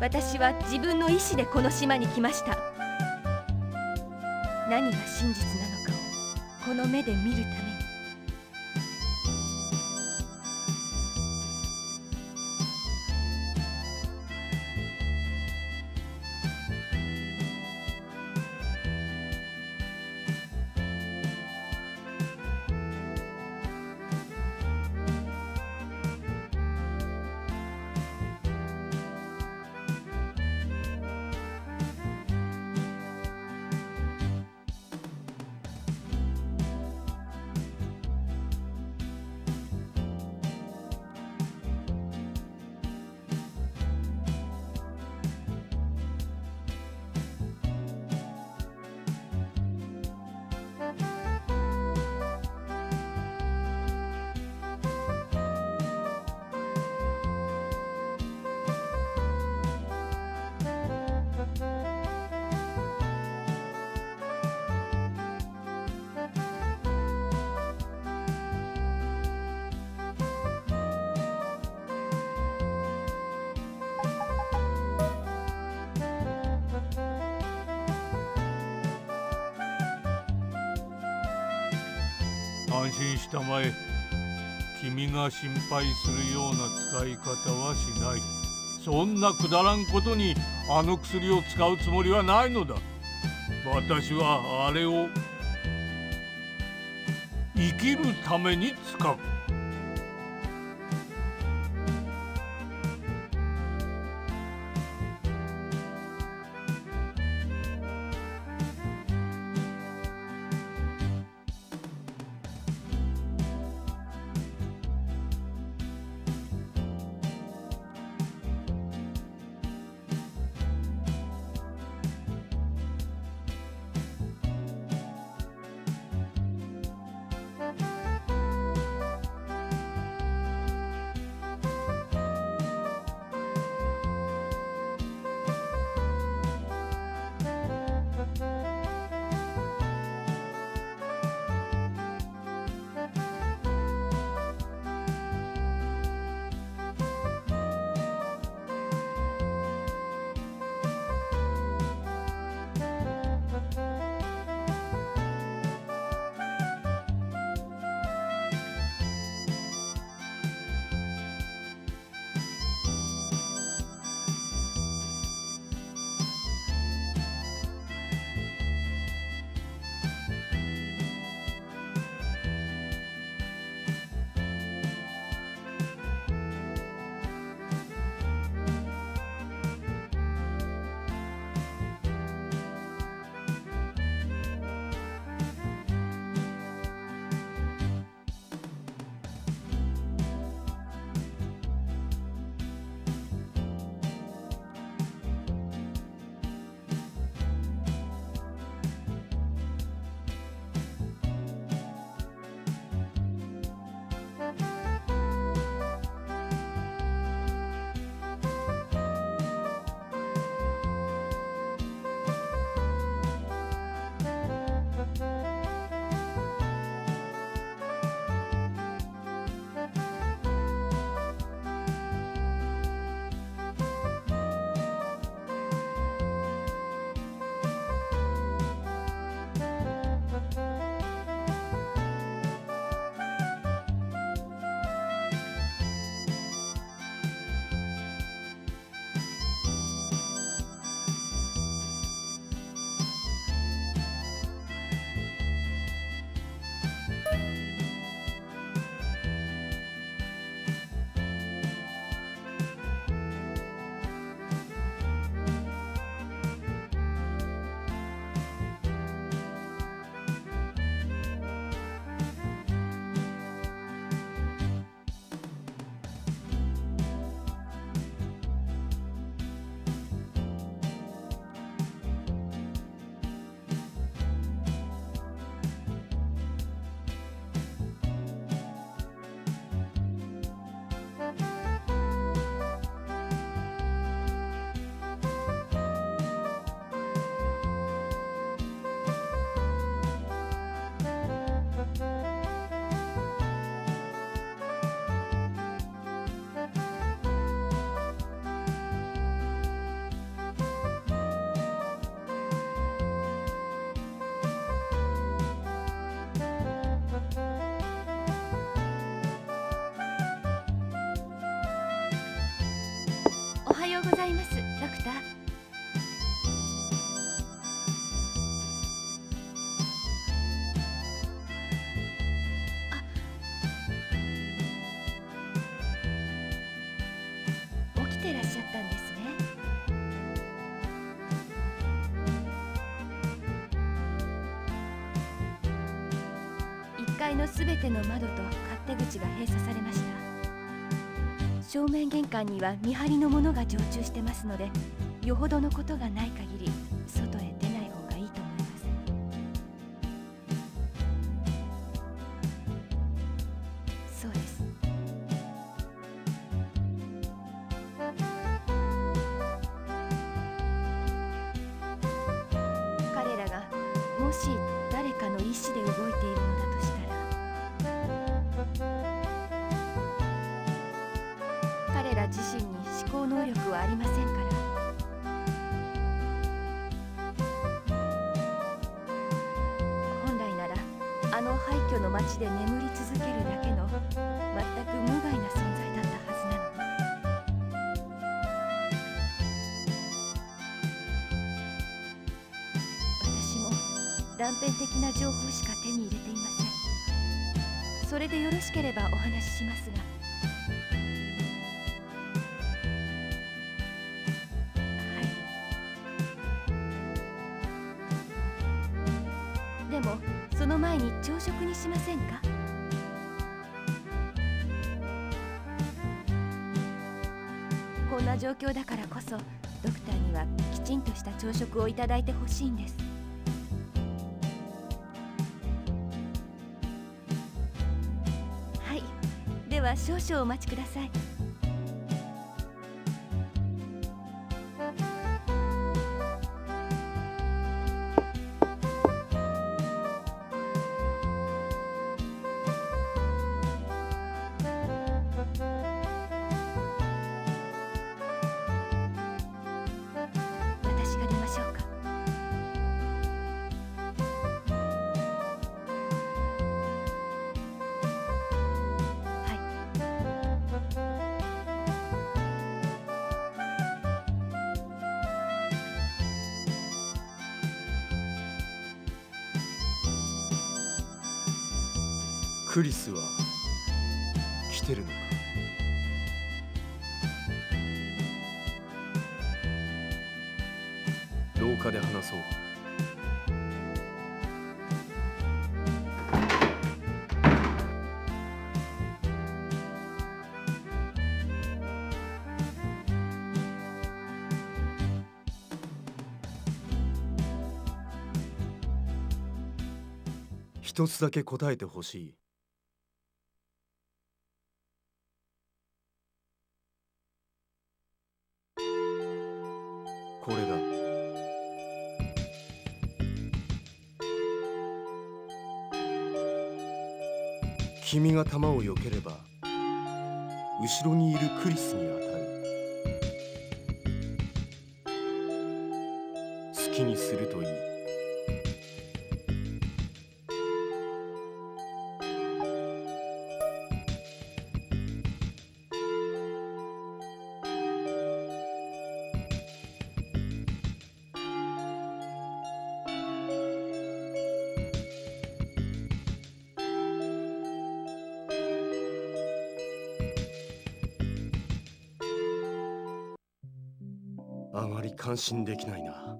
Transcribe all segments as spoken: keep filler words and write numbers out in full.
私は自分の意志でこの島に来ました。何が真実なのかをこの目で見るために。安心したまえ。君が心配するような使い方はしない。そんなくだらんことにあの薬を使うつもりはないのだ。私はあれを生きるために使う。いっかいのすべての窓と勝手口が閉鎖されました。正面玄関には見張りのものが常駐してますので、よほどのことがない限り外へ出ない方がいいと思います。そうです。彼らがもし誰かの意思で動いているのだとしたら、彼ら自身に思考能力はありませんから、あの廃墟の街で眠り続けるだけの全く無害な存在だったはずなのに、私も断片的な情報しか手に入れていません。それでよろしければお話ししますが、はい。でもその前に朝食にしませんか？こんな状況だからこそ、ドクターにはきちんとした朝食をいただいてほしいんです。はい、では少々お待ちください。クリスは来てるのか？廊下で話そう。一つだけ答えてほしい。これだ。君が弾を避ければ後ろにいるクリスに当たる。好きにするといい。あまり感心できないな。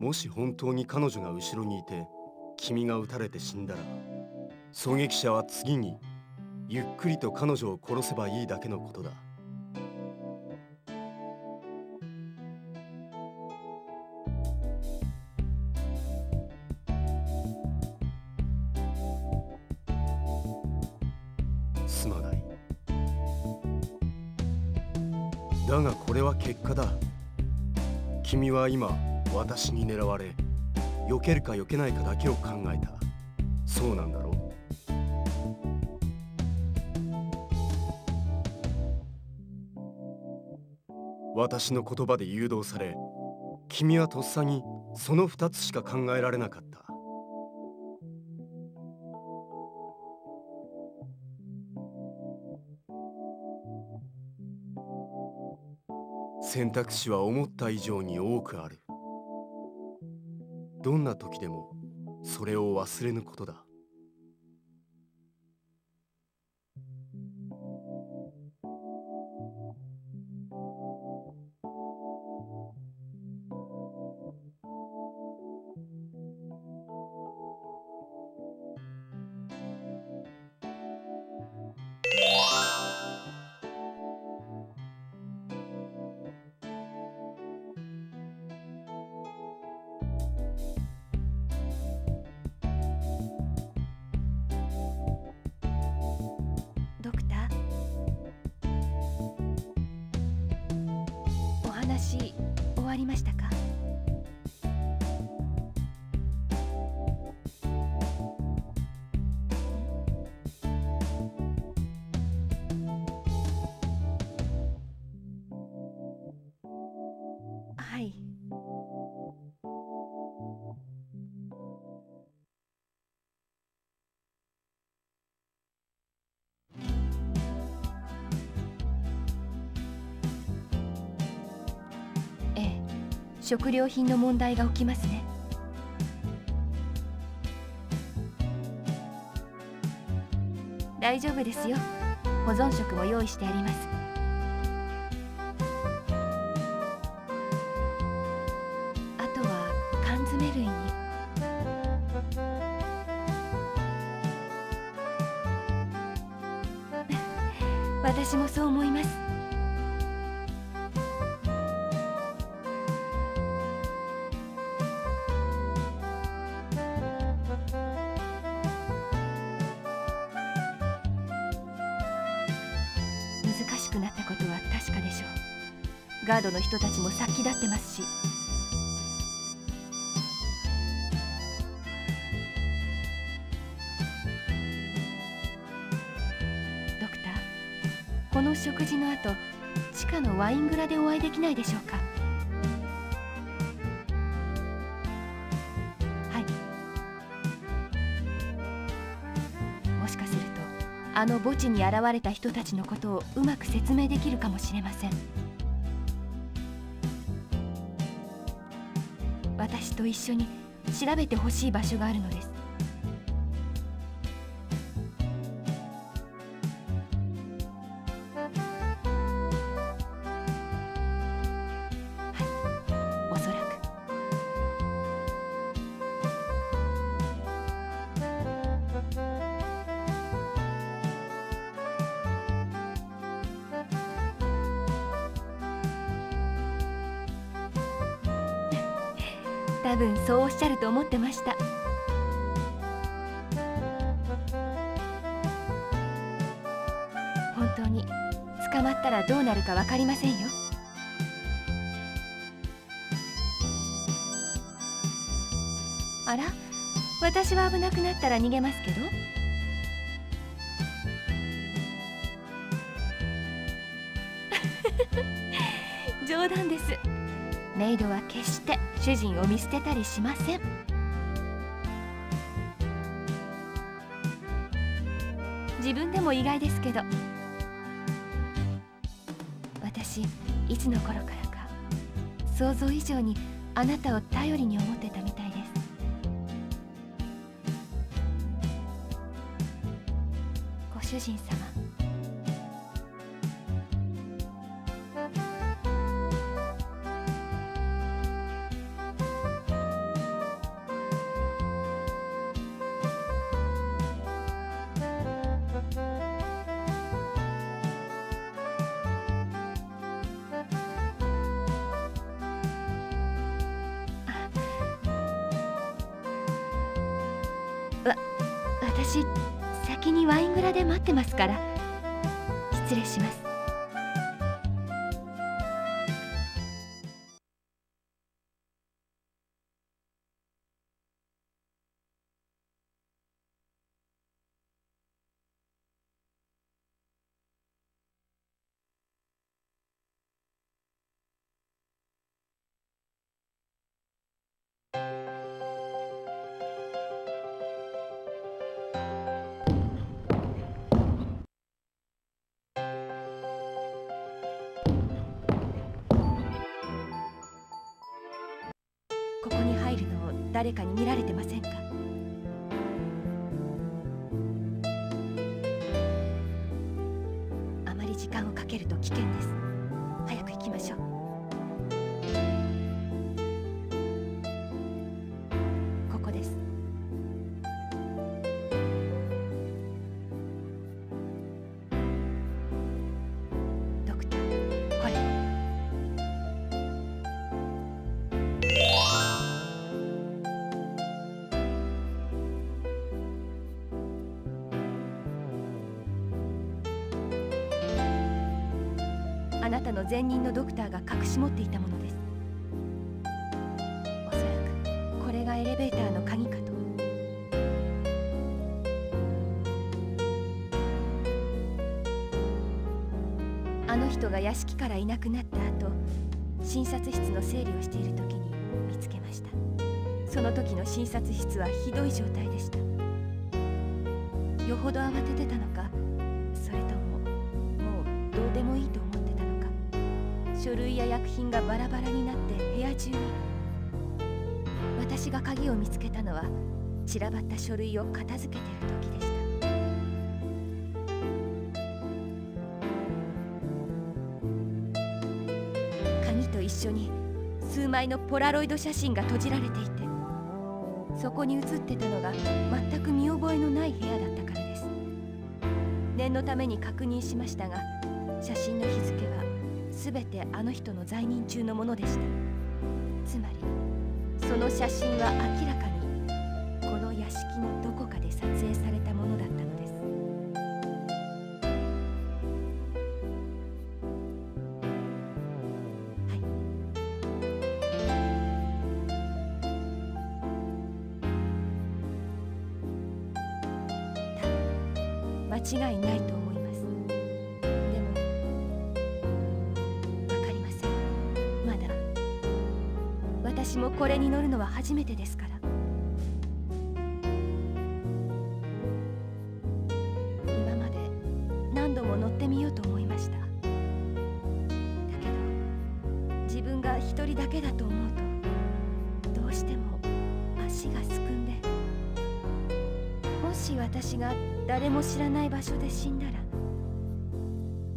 もし本当に彼女が後ろにいて君が撃たれて死んだら、狙撃者は次にゆっくりと彼女を殺せばいいだけのことだ。だがこれは結果だ。君は今私に狙われ、避けるか避けないかだけを考えた。そうなんだろう？私の言葉で誘導され、君はとっさにそのふたつしか考えられなかった。選択肢は思った以上に多くある。どんな時でもそれを忘れぬことだ。りましたか？はい。ええ、食料品の問題が起きますね。大丈夫ですよ。保存食も用意してあります。私もそう思います。難しくなったことは確かでしょう。ガードの人たちも殺気立ってますし。この食事の後、地下のワイン蔵でお会いできないでしょうか。はい。もしかすると、あの墓地に現れた人たちのことをうまく説明できるかもしれません。私と一緒に調べてほしい場所があるのです。多分そうおっしゃると思ってました。本当に捕まったらどうなるか分かりませんよ。あら、私は危なくなったら逃げますけど。冗談です。メイドは決して主人を見捨てたりしません。自分でも意外ですけど、私いつの頃からか想像以上にあなたを頼りに思ってたみたいです。ご主人様、私、先にワイン蔵で待ってますから。失礼します。ここに入るのを誰かに見られてませんか？あまり時間をかけると危険です。早く行きましょう。ここです。ドクター、これあなたの前任のドクターが隠し持っていたものです。ベーターの鍵かと。あの人が屋敷からいなくなった後、診察室の整理をしている時に見つけました。その時の診察室はひどい状態でした。よほど慌ててたのか、それとももうどうでもいいと思ってたのか、書類や薬品がバラバラになって部屋中に。私が鍵を見つけたのは散らばった書類を片付けている時でした。一緒に数枚のポラロイド写真が閉じられていて、そこに写ってたのが全く見覚えのない部屋だったからです。念のために確認しましたが、写真の日付は全てあの人の在任中のものでした。つまりその写真は明らかにこの屋敷のどこかで撮影されたものだったのです。間違いないと思います。でも分かりません。まだ私もこれに乗るのは初めてですから。今まで何度も乗ってみようと思いました。だけど自分が一人だけだと思うと、どうしても足がすくんで、もし私が誰も知らない場所で死んだら、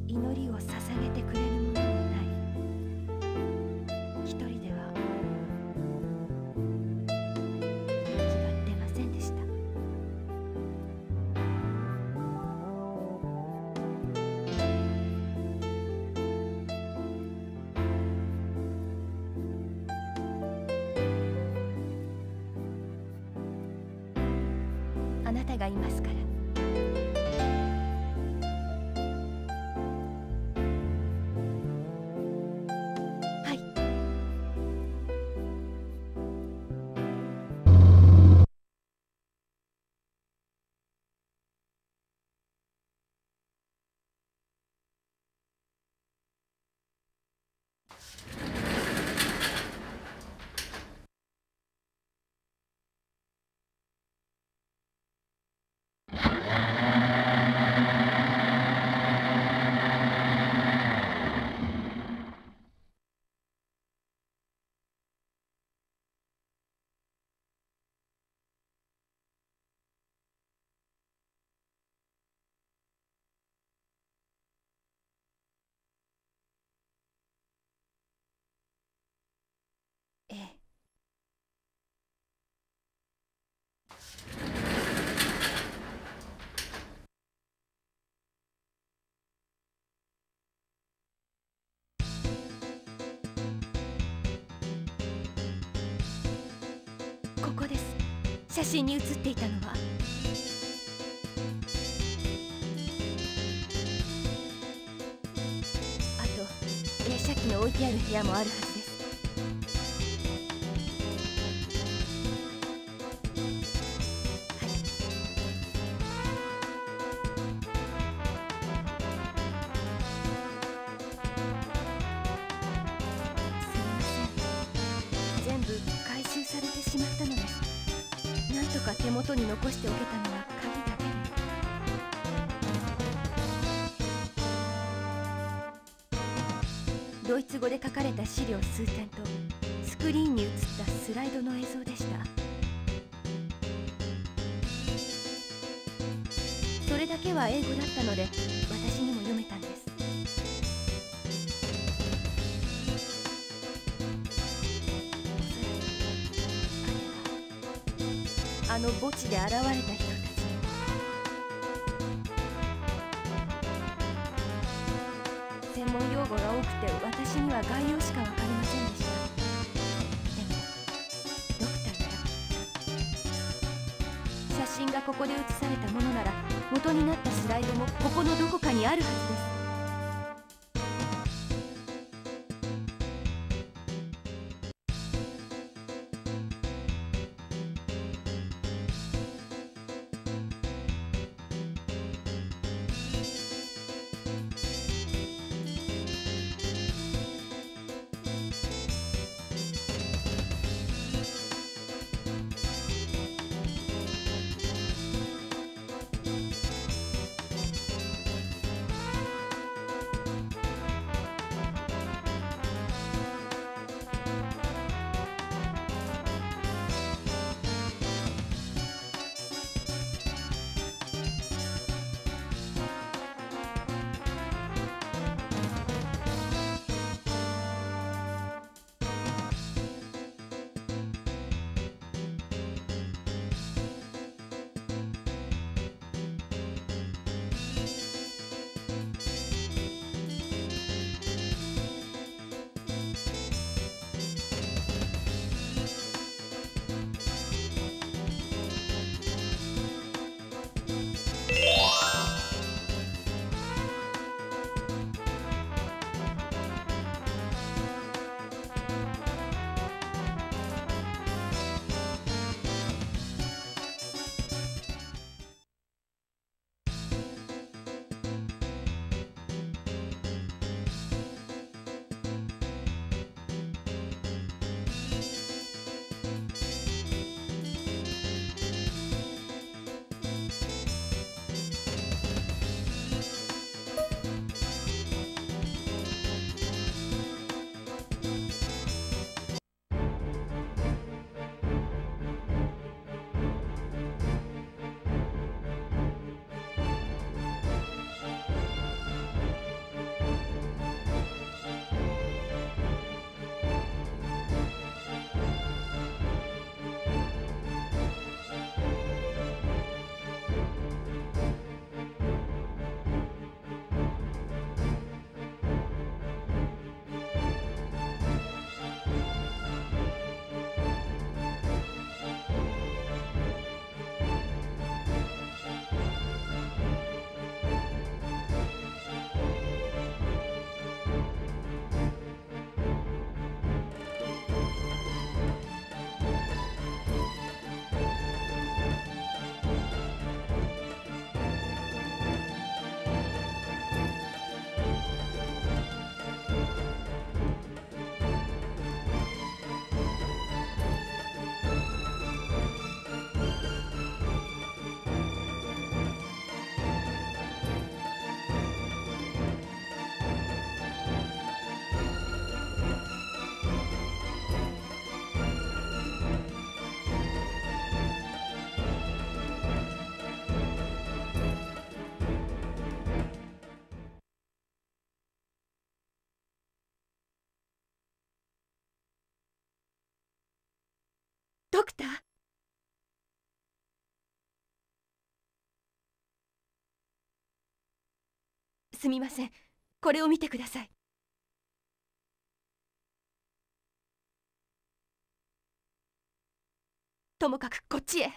祈りを捧げてくれるものもない。一人では勇気が出ませんでした。あなたがいますから。ええ、ここです。写真に写っていたのはあと映写機の置いてある部屋もあるはずです。手元に残しておけたのは鍵だけで、ドイツ語で書かれた資料数点とスクリーンに映ったスライドの映像でした。それだけは英語だったので私にも読めたんです。あの墓地で現れた人たち、専門用語が多くて私には概要しか分かりませんでした。でもドクターなら、写真がここで写されたものなら元になったスライドもここのどこかにあるはずです。ドクター、すみません、これを見てください。ともかくこっちへ。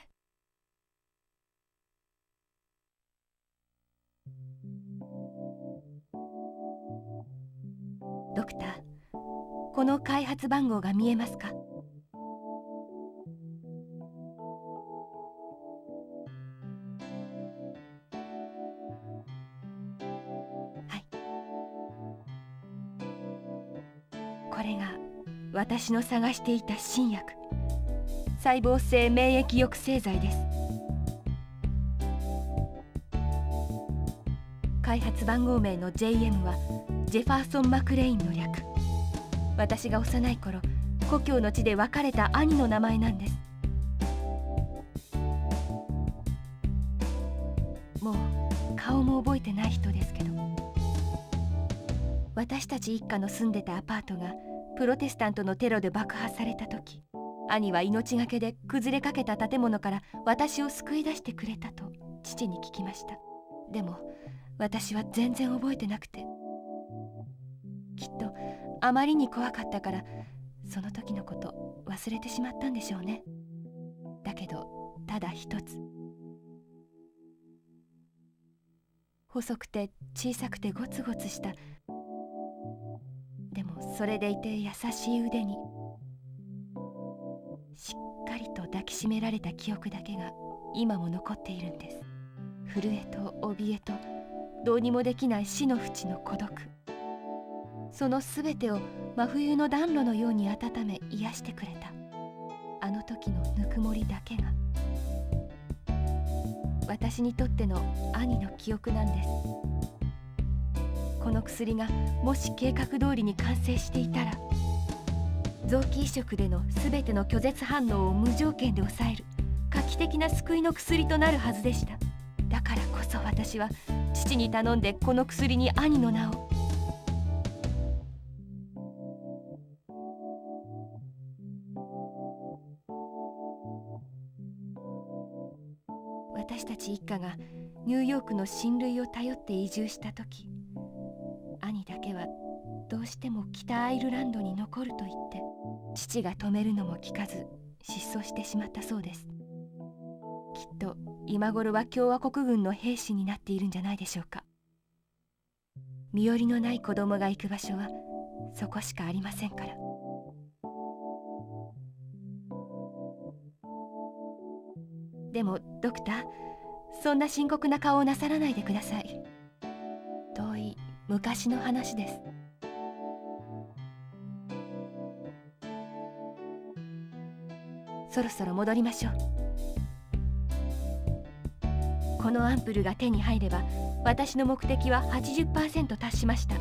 ドクター、この開発番号が見えますか？はい。これが私の探していた新薬、細胞性免疫抑制剤です。開発番号名の ジェイエム はジェファーソン・マクレインの略。私が幼い頃、故郷の地で別れた兄の名前なんです。もう顔も覚えてない人ですけど、私たち一家の住んでたアパートがプロテスタントのテロで爆破された時、兄は命がけで崩れかけた建物から私を救い出してくれたと父に聞きました。でも私は全然覚えてなくて、きっとあまりに怖かったからその時のこと忘れてしまったんでしょうね。だけどただ一つ、細くて小さくてゴツゴツした、でもそれでいて優しい腕にしっかりと抱きしめられた記憶だけが今も残っているんです。震えと怯えとどうにもできない死の淵の孤独、そのすべてを真冬の暖炉のように温め癒してくれたあの時のぬくもりだけが私にとっての兄の記憶なんです。この薬がもし計画通りに完成していたら、臓器移植でのすべての拒絶反応を無条件で抑える画期的な救いの薬となるはずでした。だからこそ私は父に頼んでこの薬に兄の名を。私たち一家がニューヨークの親類を頼って移住した時、兄だけはどうしても北アイルランドに残ると言って父が止めるのも聞かず失踪してしまったそうです。きっと今頃は共和国軍の兵士になっているんじゃないでしょうか。身寄りのない子供が行く場所はそこしかありませんから。でもドクター、そんな深刻な顔をなさらないでください。遠い昔の話です。そろそろ戻りましょう。このアンプルが手に入れば、私の目的は はちじゅっパーセント 達しました。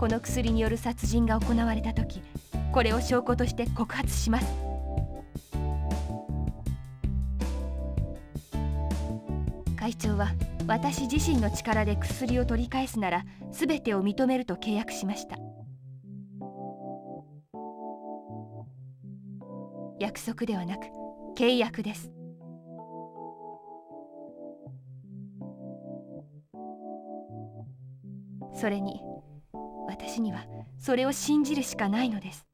この薬による殺人が行われた時、これを証拠として告発します。会長は私自身の力で薬を取り返すなら全てを認めると契約しました。約束ではなく契約です。それに私にはそれを信じるしかないのです。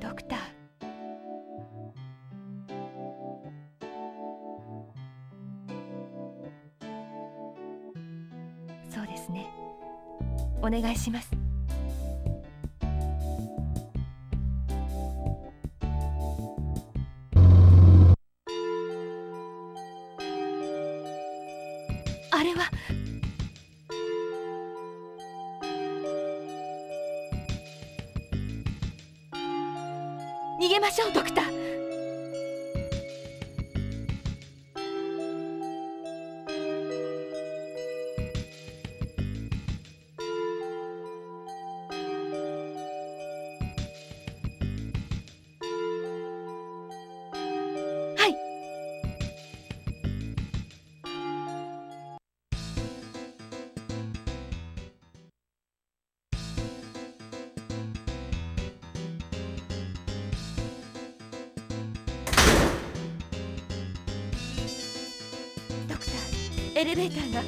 ドクター、そうですね、お願いします。あれは逃げましょう、ドクター。エレベーターが。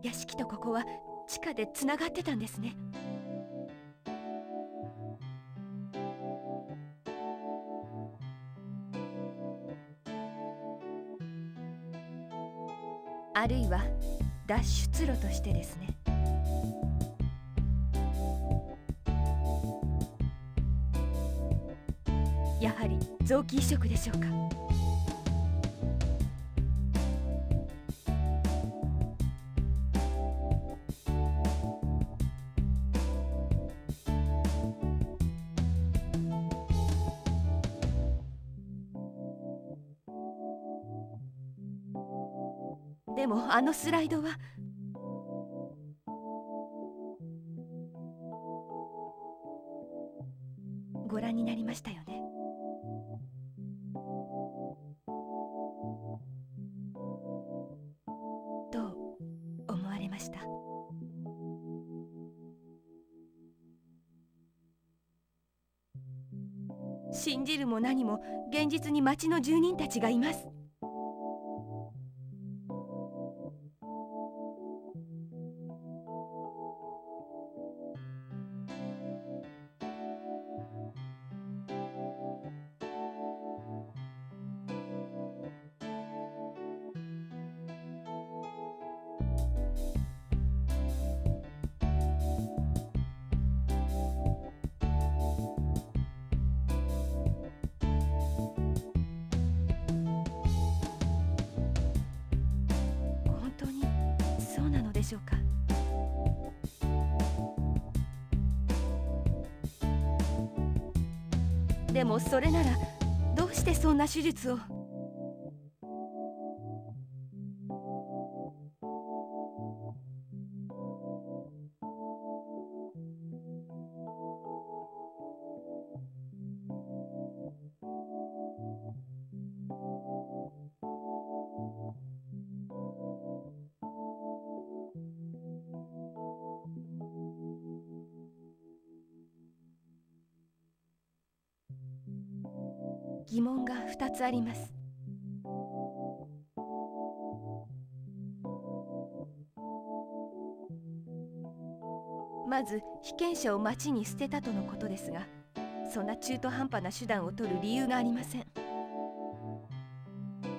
屋敷とここは地下でつながってたんですね。あるいは脱出路としてですね。やはり臓器移植でしょうか。でもあのスライドはご覧になりましたよね。どう思われました？信じるも何も現実に町の住人たちがいます。でしょうか。でもそれならどうしてそんな手術を。疑問がふたつあります。まず被験者を町に捨てたとのことですが、そんな中途半端な手段を取る理由がありません。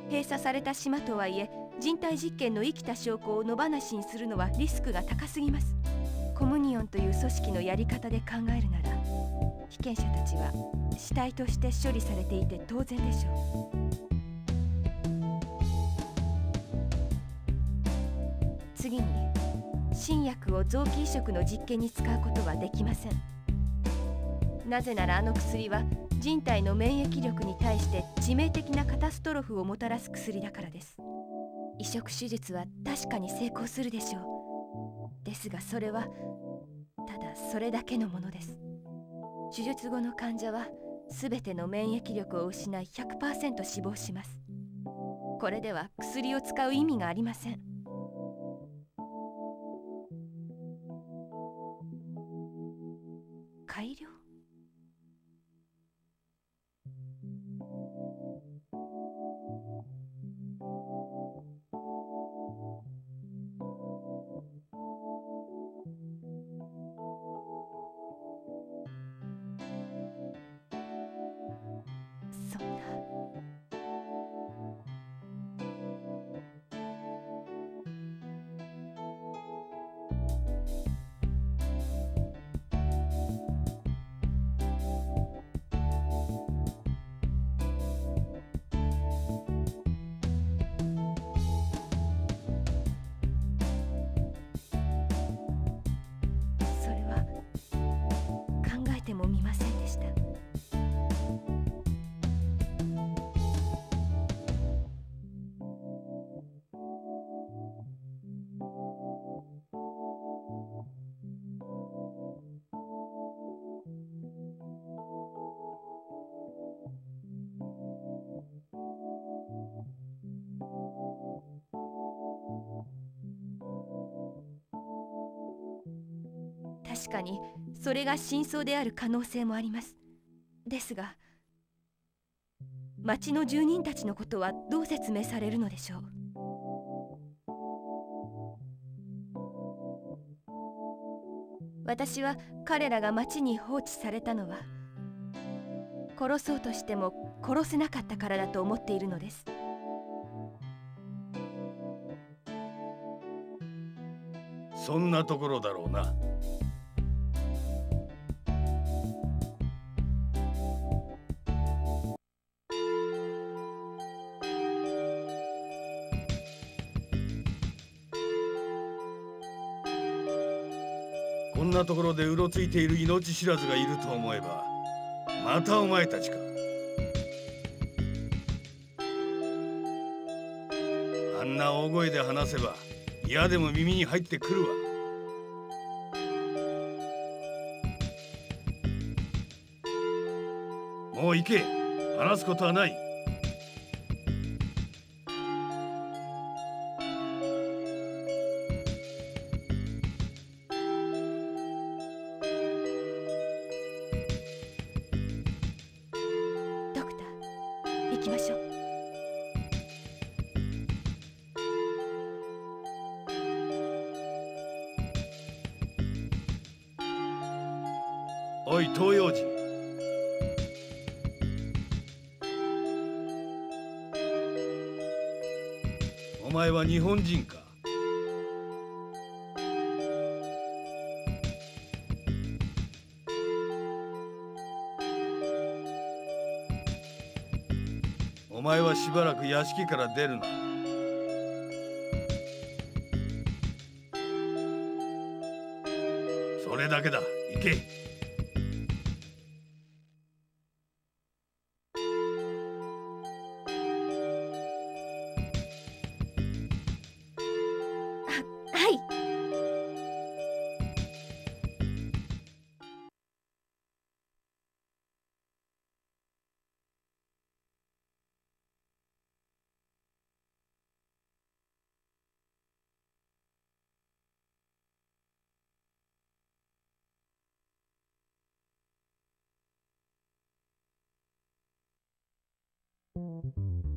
閉鎖された島とはいえ、人体実験の生きた証拠を野放しにするのはリスクが高すぎます。コムニオンという組織のやり方で考えるなら、被験者たちは死体として処理されていて当然でしょう。次に、新薬を臓器移植の実験に使うことはできません。なぜならあの薬は人体の免疫力に対して致命的なカタストロフをもたらす薬だからです。移植手術は確かに成功するでしょう。ですがそれはただそれだけのものです。手術後の患者は全ての免疫力を失い ひゃくパーセント 死亡します。これでは薬を使う意味がありません。改良？確かにそれが真相である可能性もあります。ですが町の住人たちのことはどう説明されるのでしょう。私は彼らが町に放置されたのは殺そうとしても殺せなかったからだと思っているのです。そんなところだろうな。こんなところでうろついている命知らずがいると思えば、またお前たちか。あんな大声で話せば嫌でも耳に入ってくるわ。もう行け、話すことはない。ドクター、行きましょう。おい東洋人、お前は日本人か。お前はしばらく屋敷から出るな。それだけだ、行け。Thank you.